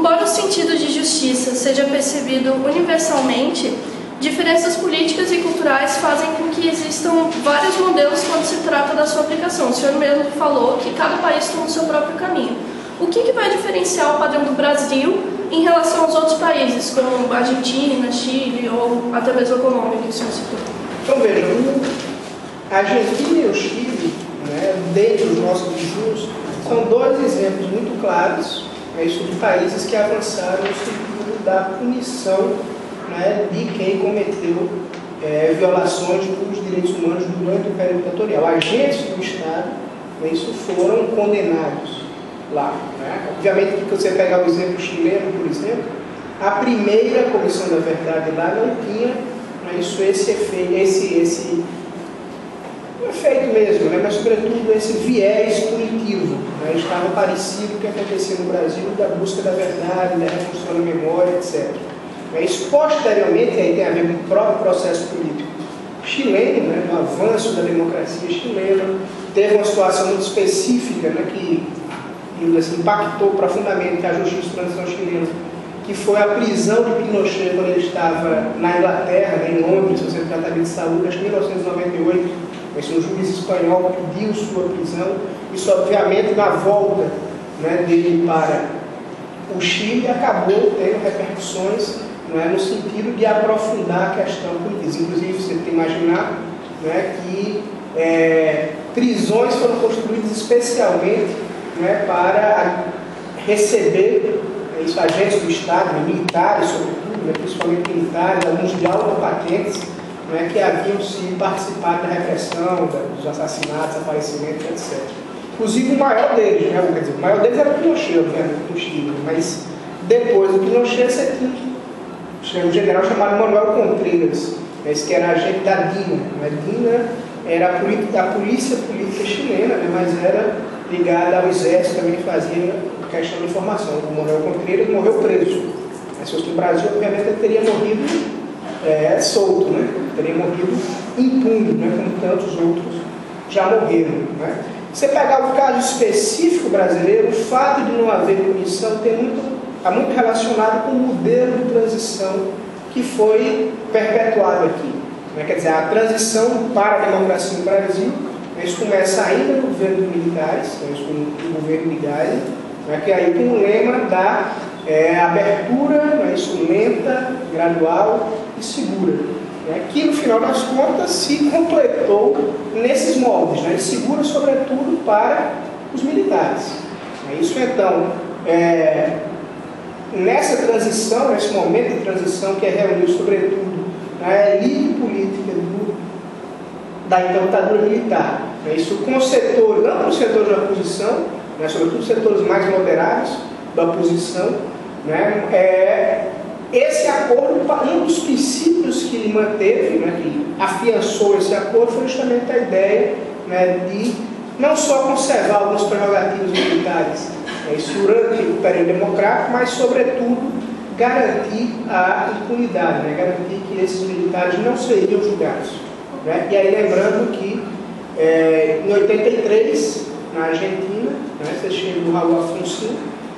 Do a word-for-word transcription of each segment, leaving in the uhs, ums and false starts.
Embora o sentido de justiça seja percebido universalmente, diferenças políticas e culturais fazem com que existam vários modelos quando se trata da sua aplicação. O senhor mesmo falou que cada país toma o seu próprio caminho. O que, que vai diferenciar o padrão do Brasil em relação aos outros países, como a Argentina, Chile ou até mesmo a Colômbia, que o senhor citou? Então, veja, a Argentina e o Chile, né, dentro dos nossos estudos, são dois exemplos muito claros, né, de países que avançaram no sentido da punição, né, de quem cometeu é, violações dos direitos humanos durante o período ditatorial. Agentes do Estado, né, isso foram condenados lá. Né? Obviamente que você pegar o exemplo chileno, por exemplo, a primeira Comissão da Verdade lá não tinha, né, isso, esse efeito, esse, esse efeito mesmo, né, mas sobretudo esse viés punitivo. Né, estava parecido com o que acontecia no Brasil, da busca da verdade, da reconstrução da memória, etcétera. Mas posteriormente, aí tem a ver com o próprio processo político chileno, né, no avanço da democracia chilena, teve uma situação muito específica, né, que assim, impactou profundamente a Justiça de Transição chilena, que foi a prisão de Pinochet quando ele estava na Inglaterra, né, em Londres, fazendo tratamento de saúde, acho que em mil novecentos e noventa e oito. Mas um juiz espanhol pediu sua prisão, isso obviamente na volta, né, dele para o Chile acabou tendo repercussões, né, no sentido de aprofundar a questão política. Inclusive, você tem que imaginar, né, que é, prisões foram construídas especialmente, né, para receber é, isso, agentes do Estado, militares sobretudo, né, principalmente militares, alguns de alta patentes, né, que haviam sido participado da repressão, dos assassinatos, desaparecimentos, etcétera. Inclusive o maior deles, né, quer dizer, o maior deles era o Pinochet, obviamente, no Chile, mas depois do Pinochet você tinha um general chamado Manuel Contreras, esse que era agente da DINA. A DINA era a polícia, a polícia política chilena, né, mas era ligada ao exército, também fazia questão de informação. O Manuel Contreras morreu preso. Se fosse no Brasil, obviamente ele teria morrido É, solto, né? Teria morrido impune, né, como tantos outros já morreram. Né? Você pegar o caso específico brasileiro, o fato de não haver punição está muito, tá muito relacionado com o modelo de transição que foi perpetuado aqui. Né? Quer dizer, a transição para a democracia no Brasil, isso começa ainda no governo dos militares, isso no governo de Gás, né, que aí tem o lema da é, abertura, né, isso lenta, gradual e segura, né, que no final das contas se completou nesses moldes, né, segura sobretudo para os militares. Isso então, é, nessa transição, nesse momento de transição que é reunido sobretudo a elite política do, da então ditadura militar, né, isso com setores, não com setores da oposição, né, sobretudo setores mais moderados da oposição, né, é, esse acordo, um dos princípios que ele manteve, né, que afiançou esse acordo, foi justamente a ideia, né, de não só conservar alguns prerrogativos militares, né, durante o período democrático, mas, sobretudo, garantir a impunidade, né, garantir que esses militares não seriam julgados. Né? E aí, lembrando que, é, em oitenta e três, na Argentina, né, você chega do Raul Afonso,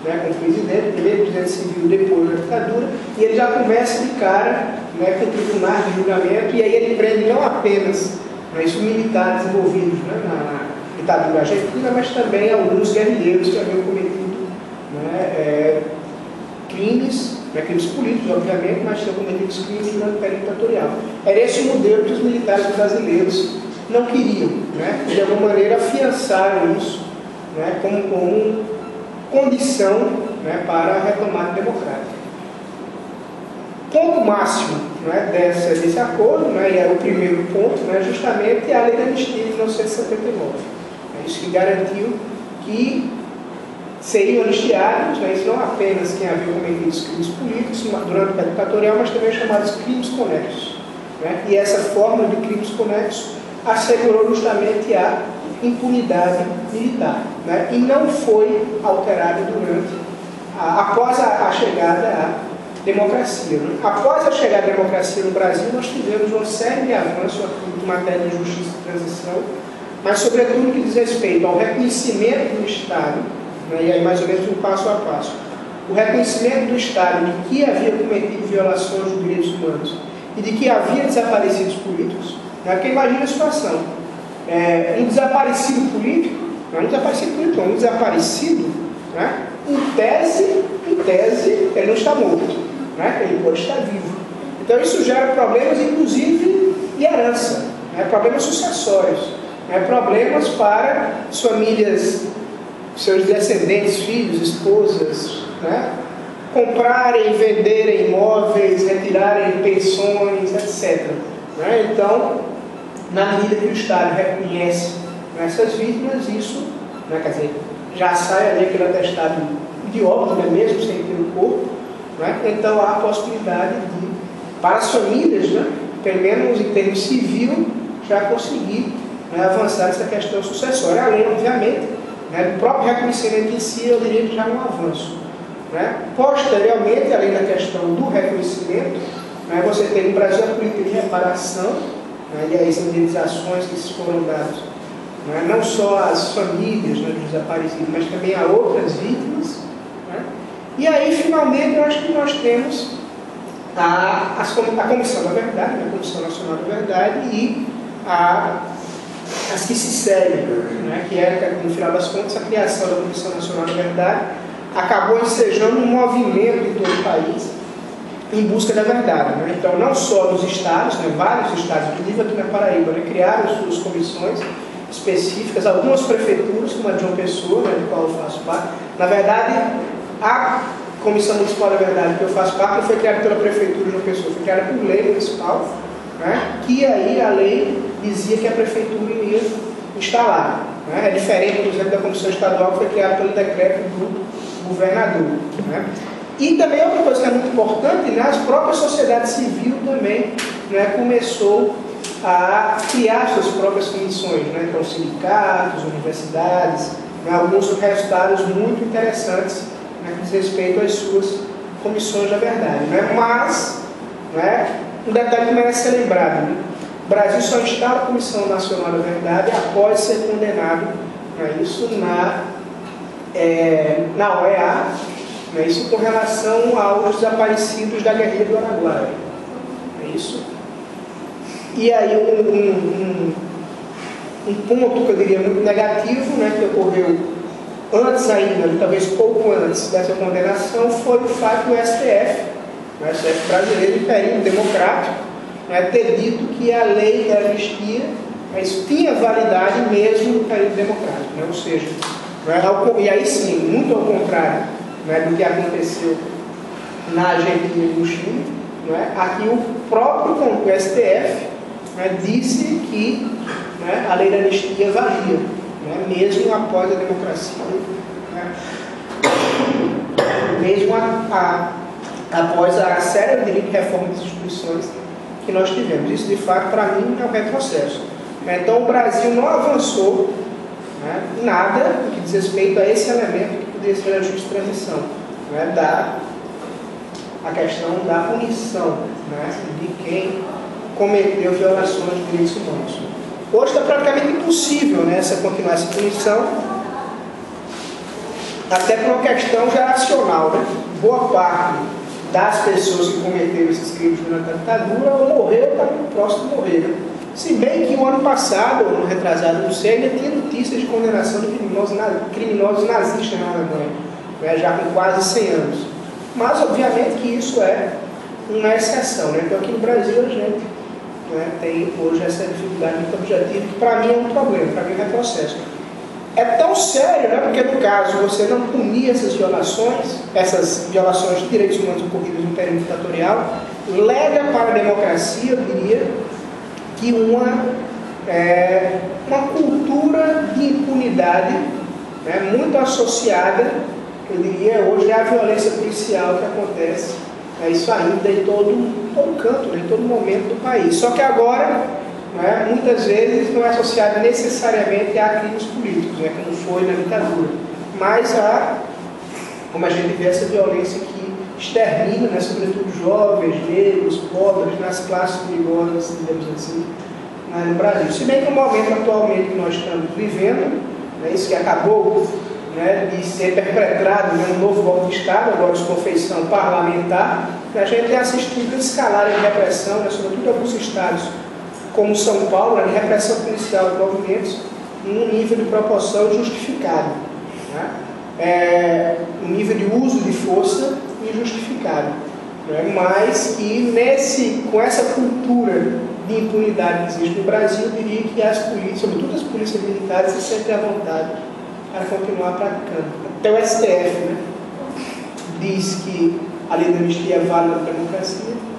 né, com o presidente, primeiro presidente civil depois da ditadura, e ele já começa de cara, né, com o tribunal de julgamento, e aí ele prende não apenas, né, isso, militares envolvidos, né, na ditadura argentina, mas também alguns guerrilheiros que haviam cometido, né, é, crimes, né, crimes políticos, obviamente, mas tinham cometido crimes durante o período ditatorial. Era esse o modelo que os militares brasileiros não queriam, né, de alguma maneira afiançaram isso, né, como, como condição, né, para a retomada democrática. Ponto máximo, né, dessa, desse acordo, né, e era o primeiro ponto, né, justamente a Lei da Anistia de mil novecentos e setenta e nove. É isso que garantiu que seriam anistiados, né, isso não apenas quem havia cometido os crimes políticos durante o período ditatorial, mas também chamados crimes conexos. Né, e essa forma de crimes conexos assegurou justamente a impunidade militar, né, e não foi alterada durante, a, após a, a chegada à democracia. Né? Após a chegada à democracia no Brasil, nós tivemos uma série de avanços em matéria de justiça e transição, mas sobretudo que diz respeito ao reconhecimento do Estado, né, e aí mais ou menos um passo a passo, o reconhecimento do Estado de que havia cometido violações dos direitos humanos e de que havia desaparecidos políticos, né? Porque imagina a situação, é, um desaparecido político, não é um desaparecido político, um desaparecido, né? em tese, em tese, ele não está morto, né? Ele pode estar vivo. Então isso gera problemas, inclusive de herança, né? Problemas sucessórios, né? Problemas para as famílias, seus descendentes, filhos, esposas, né? Comprarem, venderem imóveis, retirarem pensões, etcétera. Né? Então, na medida que o Estado reconhece essas vítimas, isso, né? Quer dizer, já sai ali aquele atestado de óbito, né? Mesmo sem ter o corpo, né? Então há a possibilidade de, para as famílias, né? Pelo menos em termos civil, já conseguir, né? Avançar essa questão sucessória, além, obviamente, né, do próprio reconhecimento em si, eu diria que já é um avanço. Né? Posteriormente, além da questão do reconhecimento, né, você tem no Brasil a política de reparação, né, e as indenizações que se foram dadas, né, não só às famílias, né, dos desaparecidos, mas também a outras vítimas. Né? E aí, finalmente, eu acho que nós temos a, a Comissão da Verdade, a Comissão Nacional da Verdade e a... as que se seguem, né? Que é, no final das contas, a criação da Comissão Nacional da Verdade acabou ensejando um movimento em todo o país em busca da verdade. Né? Então, não só nos estados, né? Vários estados, inclusive aqui na Paraíba, né? Criaram suas comissões específicas, algumas prefeituras, como a de João Pessoa, né? Do qual eu faço parte. Na verdade, a Comissão Municipal da Verdade que eu faço parte não foi criada pela prefeitura de João Pessoa, foi criada por lei municipal, né? Que aí a lei dizia que a prefeitura iria instalar. Né? É diferente, por exemplo, da Comissão Estadual que foi criada pelo decreto do governador. Né? E também outra coisa que é muito importante, né? A própria sociedade civil também, né? Começou a criar suas próprias comissões. Né? Então, sindicatos, universidades, né? Alguns resultados muito interessantes, né? Que diz respeito às suas comissões da verdade. Né? Mas, né? Um detalhe que merece ser lembrado, né? O Brasil só está na Comissão Nacional da Verdade após ser condenado, né, isso na, é, na O E A, né, isso com relação aos desaparecidos da Guerrilla do Araguaia. É isso. E aí um, um, um, um ponto que eu diria muito negativo, né, que ocorreu antes ainda, talvez pouco antes dessa condenação, foi o fato do S T F, o S T F brasileiro, imperindo democrático, é ter dito que a lei da anistia, mas tinha validade mesmo no período democrático, né? Ou seja, é, e aí sim, muito ao contrário, né, do que aconteceu na Argentina e no Chile, né, aqui o próprio o S T F, né, disse que, né, a lei da anistia valia, né, mesmo após a democracia, né, mesmo a, a, após a séria de reforma das instituições que nós tivemos. Isso, de fato, para mim, é um retrocesso. Então, o Brasil não avançou, né, nada no que diz respeito a esse elemento que poderia ser a justiça de transição, né, da, a questão da punição, né, de quem cometeu violações de direitos humanos. Hoje está praticamente impossível, né, essa, continuar essa punição, até por uma questão geracional. Né? Boa parte das pessoas que cometeram esses crimes durante a ditadura, ou morreram, ou para o próximo morrer. Se bem que o ano passado, ou no retrasado, não sei, ainda tinha notícias de condenação de criminosos, criminosos nazistas na Alemanha, né, já com quase cem anos. Mas, obviamente, que isso é uma exceção. Né? Então, aqui no Brasil, a gente, né, tem hoje essa dificuldade muito objetiva, que para mim é um problema, para mim é um retrocesso. É tão sério, né? Porque no caso você não punir essas violações, essas violações de direitos humanos ocorridas no período ditatorial, leva para a democracia, eu diria, que uma, é, uma cultura de impunidade, né, muito associada, eu diria, hoje à violência policial que acontece, né, isso ainda em todo, todo canto, né, em todo momento do país. Só que agora, né, muitas vezes não é associado necessariamente a crimes políticos, né, como foi na ditadura, mas a, como a gente vê, essa violência que extermina, né, sobretudo jovens, negros, pobres, nas classes perigosas, digamos assim, né, no Brasil. Se bem que o momento atualmente que nós estamos vivendo, né, isso que acabou né, de ser perpetrado, né, um novo golpe de Estado, agora de confeição parlamentar, a gente tem assistido a escalar de repressão, né, sobretudo alguns estados, como São Paulo, a repressão policial de movimentos, num nível de proporção justificado, né? É, um nível de uso de força injustificado, né? Mas que nesse, com essa cultura de impunidade que existe no Brasil, eu diria que as polícias, sobretudo as polícias militares, se sentem à vontade para continuar praticando. Até o S T F, né, diz que a lei da anistia é válida para a democracia.